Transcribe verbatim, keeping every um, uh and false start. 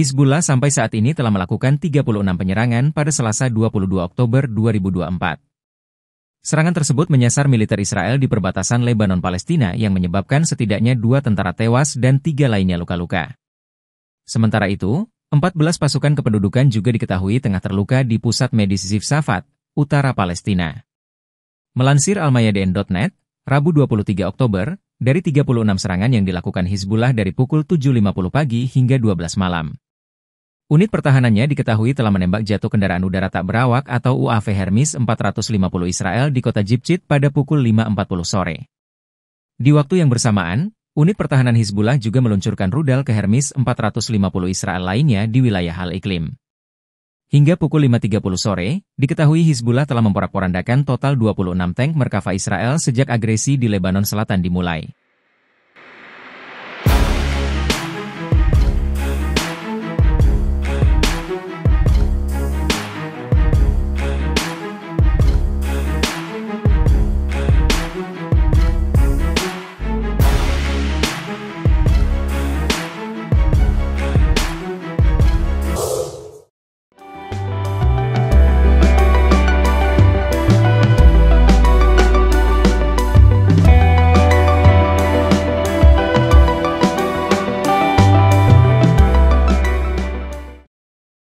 Hizbullah sampai saat ini telah melakukan tiga puluh enam penyerangan pada Selasa dua puluh dua Oktober dua ribu dua puluh empat. Serangan tersebut menyasar militer Israel di perbatasan Lebanon-Palestina yang menyebabkan setidaknya dua tentara tewas dan tiga lainnya luka-luka. Sementara itu, empat belas pasukan kependudukan juga diketahui tengah terluka di pusat medis Jibsyit, utara Palestina. Melansir Almayadeen titik net, Rabu dua puluh tiga Oktober, dari tiga puluh enam serangan yang dilakukan Hizbullah dari pukul tujuh lima puluh pagi hingga dua belas malam. Unit pertahanannya diketahui telah menembak jatuh kendaraan udara tak berawak atau U A V Hermes empat ratus lima puluh Israel di kota Jibsyit pada pukul lima empat puluh sore. Di waktu yang bersamaan, unit pertahanan Hizbullah juga meluncurkan rudal ke Hermes empat ratus lima puluh Israel lainnya di wilayah Hal Iklim. Hingga pukul lima tiga puluh sore, diketahui Hizbullah telah memporak-porandakan total dua puluh enam tank Merkava Israel sejak agresi di Lebanon Selatan dimulai.